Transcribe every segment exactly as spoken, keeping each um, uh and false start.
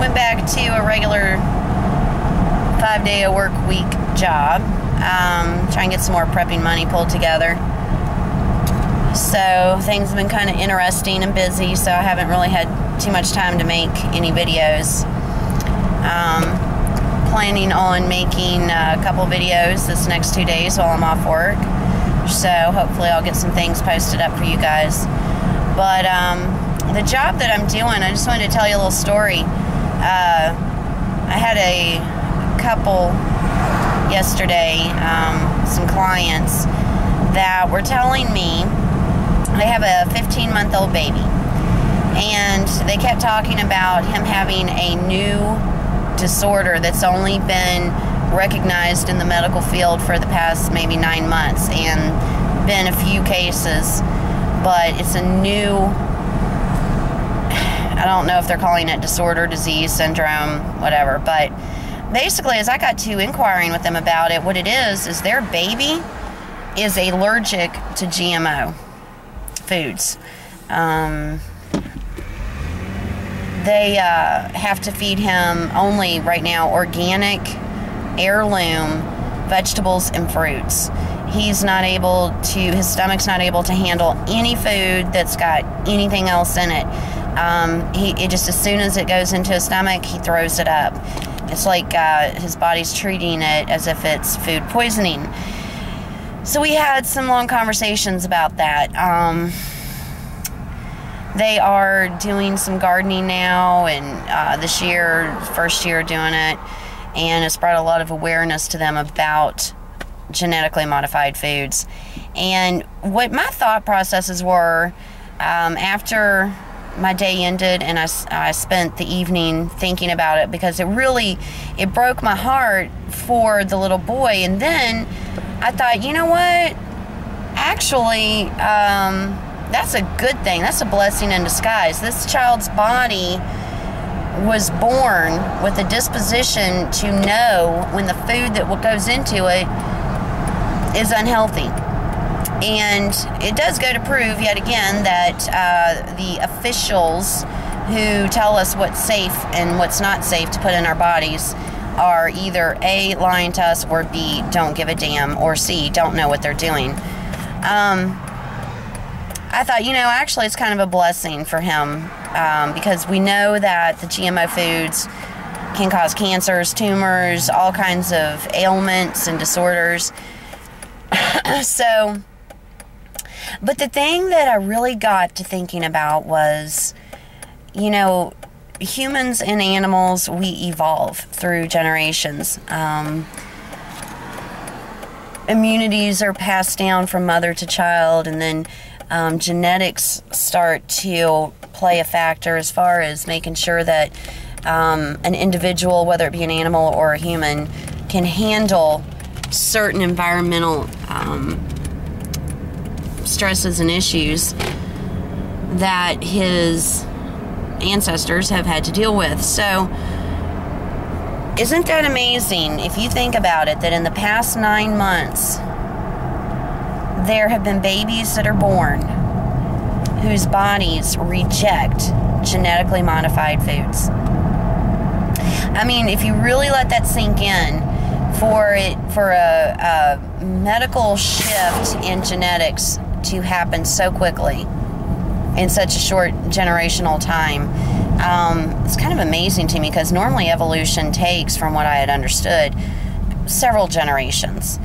went back to a regular five-day-a-work-week job. Um, try and get some more prepping money pulled together. So things have been kind of interesting and busy, so I haven't really had too much time to make any videos. Um, planning on making a couple videos this next two days while I'm off work. So hopefully I'll get some things posted up for you guys. But um, the job that I'm doing, I just wanted to tell you a little story. Uh, I had a couple yesterday, um, some clients, that were telling me they have a fifteen-month-old baby. And they kept talking about him having a new disorder that's only been recognized in the medical field for the past maybe nine months and been a few cases, but it's a new, I don't know if they're calling it disorder, disease, syndrome, whatever, but basically as I got to inquiring with them about it, what it is is their baby is allergic to G M O foods. Um, they uh, have to feed him only right now organic heirloom vegetables and fruits. He's not able to, his stomach's not able to handle any food that's got anything else in it. Um, he it just, as soon as it goes into his stomach, he throws it up. It's like uh, his body's treating it as if it's food poisoning. So we had some long conversations about that. Um, they are doing some gardening now, and uh, this year, first year doing it, and it's brought a lot of awareness to them about genetically modified foods. And what my thought processes were, um, after my day ended and I, I spent the evening thinking about it, because it really, it broke my heart for the little boy. And then I thought, you know what, actually, um, that's a good thing. That's a blessing in disguise. This child's body was born with a disposition to know when the food that goes into it is unhealthy. And it does go to prove yet again that uh, the officials who tell us what's safe and what's not safe to put in our bodies are either A, lying to us, or B, don't give a damn, or C, don't know what they're doing. Um, I thought, you know, actually it's kind of a blessing for him, um, because we know that the G M O foods can cause cancers, tumors, all kinds of ailments and disorders. So, but the thing that I really got to thinking about was, you know, humans and animals, we evolve through generations. Um, immunities are passed down from mother to child, and then um, genetics start to play a factor as far as making sure that um, an individual, whether it be an animal or a human, can handle certain environmental um, stresses and issues that his ancestors have had to deal with. So isn't that amazing if you think about it, that in the past nine months there have been babies that are born whose bodies reject genetically modified foods? I mean, if you really let that sink in, for it for a, a medical shift in genetics to happen so quickly in such a short generational time, um, it's kind of amazing to me, because normally evolution takes, from what I had understood, several generations.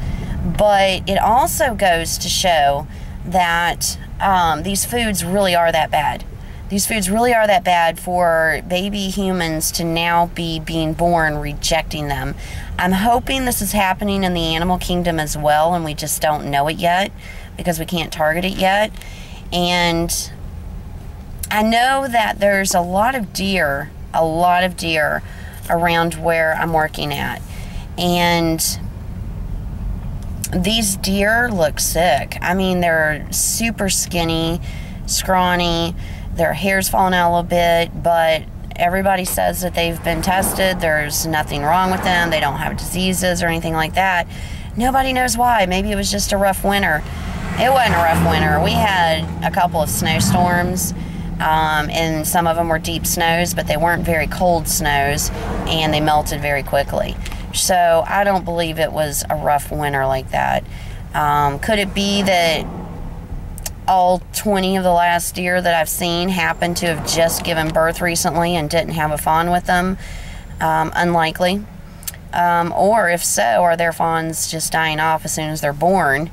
But it also goes to show that um, these foods really are that bad. These foods really are that bad for baby humans to now be being born rejecting them. I'm hoping this is happening in the animal kingdom as well, and we just don't know it yet because we can't target it yet. And I know that there's a lot of deer, a lot of deer around where I'm working at. And these deer look sick. I mean, they're super skinny, scrawny. Their hair's falling out a little bit, but everybody says that they've been tested. There's nothing wrong with them. They don't have diseases or anything like that. Nobody knows why. Maybe it was just a rough winter. It wasn't a rough winter. We had a couple of snowstorms, um, and some of them were deep snows, but they weren't very cold snows, and they melted very quickly. So I don't believe it was a rough winter like that. Um, could it be that all twenty of the last year that I've seen happened to have just given birth recently and didn't have a fawn with them? Um, unlikely. Um, or if so, are their fawns just dying off as soon as they're born,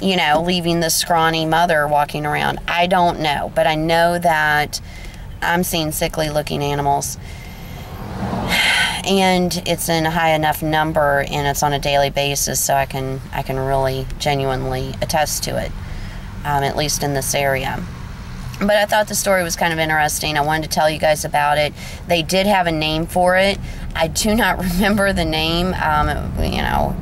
you know, leaving the scrawny mother walking around? I don't know, but I know that I'm seeing sickly looking animals, and it's in a high enough number, and it's on a daily basis, so I can I can really genuinely attest to it, um, at least in this area. But I thought the story was kind of interesting. I wanted to tell you guys about it. They did have a name for it. I do not remember the name. Um, it, you know,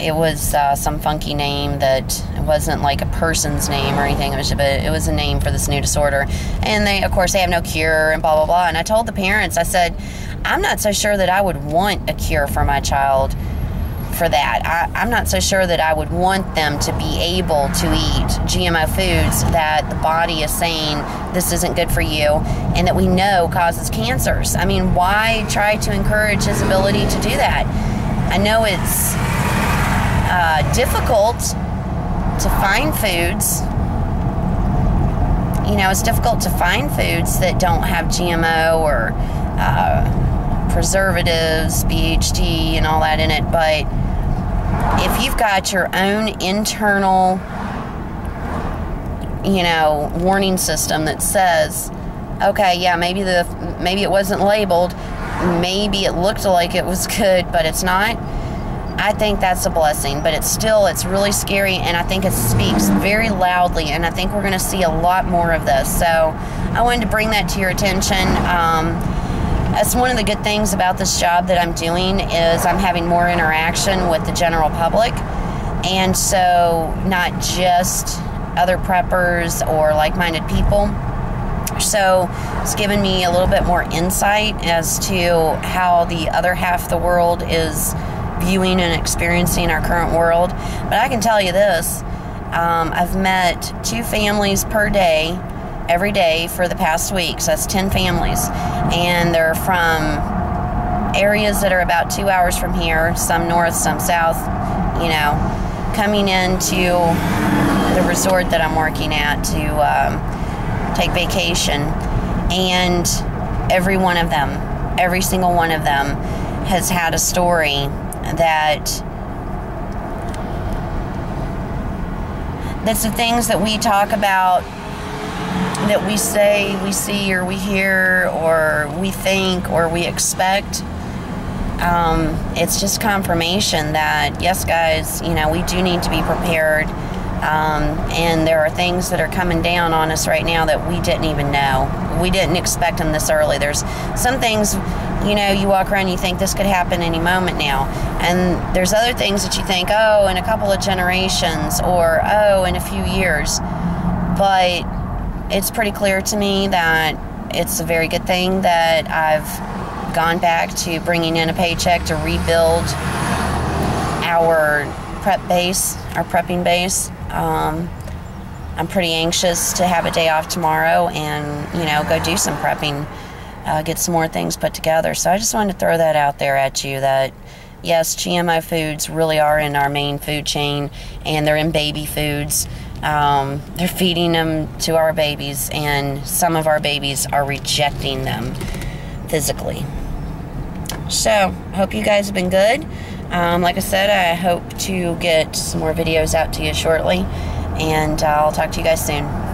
it was uh, some funky name that it wasn't like a person's name or anything. It was, but it was a name for this new disorder. And they, of course, they have no cure and blah blah blah. And I told the parents, I said, I'm not so sure that I would want a cure for my child for that. I, I'm not so sure that I would want them to be able to eat G M O foods that the body is saying this isn't good for you and that we know causes cancers. I mean, why try to encourage his ability to do that? I know it's uh, difficult to find foods. You know, it's difficult to find foods that don't have G M O or uh, preservatives, B H T, and all that in it. But if you've got your own internal, you know, warning system that says, okay, yeah, maybe the maybe it wasn't labeled, maybe it looked like it was good, but it's not. I think that's a blessing, but it's still, it's really scary, and I think it speaks very loudly, and I think we're going to see a lot more of this. So I wanted to bring that to your attention. Um, That's one of the good things about this job that I'm doing, is I'm having more interaction with the general public. And so not just other preppers or like-minded people. So it's given me a little bit more insight as to how the other half of the world is viewing and experiencing our current world. But I can tell you this, um, I've met two families per day every day for the past week, so that's ten families, and they're from areas that are about two hours from here, some north, some south, you know, coming into the resort that I'm working at to um, take vacation. And every one of them, every single one of them has had a story that that's the things that we talk about, that we say we see or we hear or we think or we expect. Um, it's just confirmation that, yes guys, you know, we do need to be prepared, um, and there are things that are coming down on us right now that we didn't even know. We didn't expect them this early. There's some things, you know, you walk around and you think this could happen any moment now, and there's other things that you think, oh, in a couple of generations, or oh, in a few years. But it's pretty clear to me that it's a very good thing that I've gone back to bringing in a paycheck to rebuild our prep base, our prepping base. Um, I'm pretty anxious to have a day off tomorrow and, you know, go do some prepping, uh, get some more things put together. So I just wanted to throw that out there at you, that yes, G M O foods really are in our main food chain, and they're in baby foods. Um, they're feeding them to our babies, and some of our babies are rejecting them physically. So, hope you guys have been good. Um, like I said, I hope to get some more videos out to you shortly, and uh, I'll talk to you guys soon.